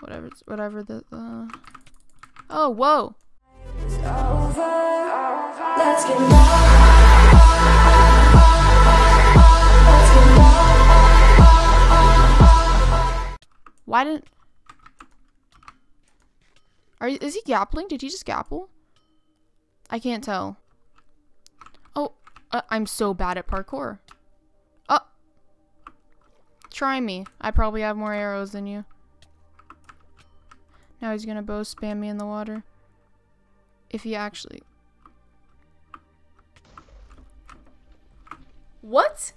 whatever the oh, whoa. It's over. Let's get lost. Why didn't is he gappling? Did he just gapple? I can't tell. Oh, I'm so bad at parkour. Try me. I probably have more arrows than you. Now he's gonna bow spam me in the water. If he actually... What?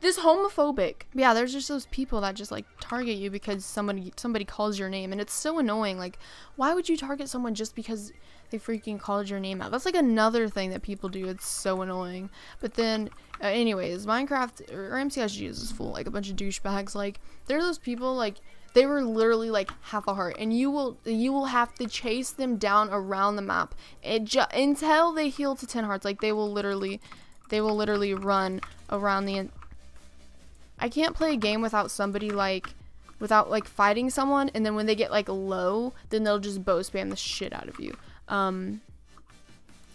This homophobic. Yeah, there's just those people that just like target you because somebody calls your name, and it's so annoying. Like, why would you target someone just because they freaking called your name out? That's like another thing that people do. It's so annoying. But then, anyways, Minecraft or MCSG is just full like a bunch of douchebags. Like, there are those people like they were literally like half a heart, and you will have to chase them down around the map until they heal to 10 hearts. Like, they will literally run around the. I can't play a game without somebody like, fighting someone, and then when they get like low, then they'll just bow spam the shit out of you.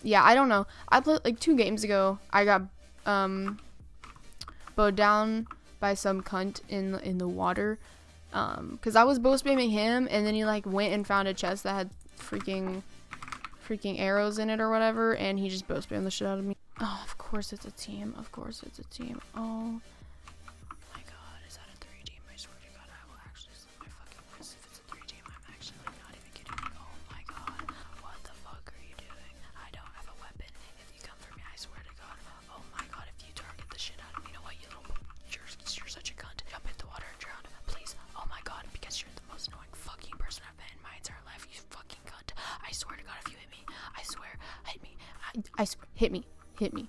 Yeah, I don't know. I played like 2 games ago. I got bowed down by some cunt in the water, cause I was bow spamming him, and then he like went and found a chest that had freaking arrows in it or whatever, and he just bow spammed the shit out of me. Oh, of course it's a team. Of course it's a team. Oh. Hit me.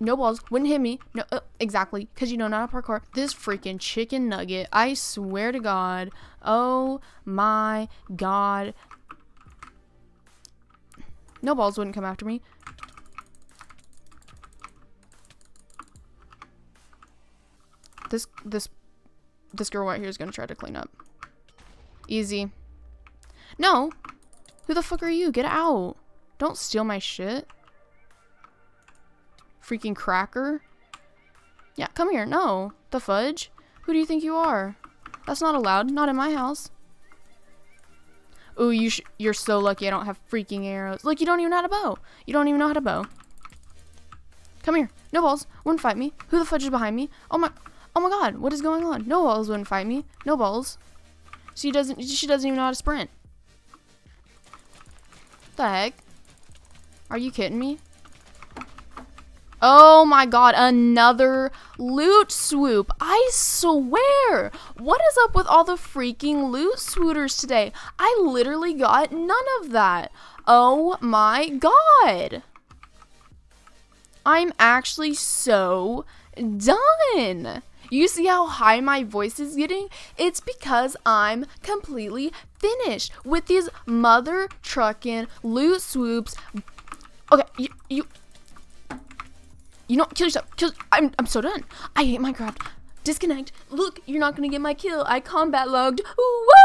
No balls. Wouldn't hit me. No, exactly. Because you know not a parkour. This freaking chicken nugget. I swear to God. Oh my God. No balls wouldn't come after me. This girl right here is gonna try to clean up. Easy. No. Who the fuck are you? Get out. Don't steal my shit. Freaking cracker. Yeah, come here. No. The fudge? Who do you think you are? That's not allowed. Not in my house. Ooh, you're so lucky I don't have freaking arrows. Look, you don't even know how to bow. You don't even know how to bow. Come here. No balls. Wouldn't fight me. Who the fudge is behind me? Oh my God. What is going on? No balls wouldn't fight me. No balls. She doesn't even know how to sprint. What the heck? Are you kidding me? Oh my God, another loot swoop. I swear. What is up with all the freaking loot swooters today? I literally got none of that. Oh my God. I'm actually so done. You see how high my voice is getting? It's because I'm completely finished with these mother truckin' loot swoops. Okay, you know, kill yourself. I'm so done. I hate Minecraft. Disconnect. Look, you're not gonna get my kill. I combat logged. Ooh,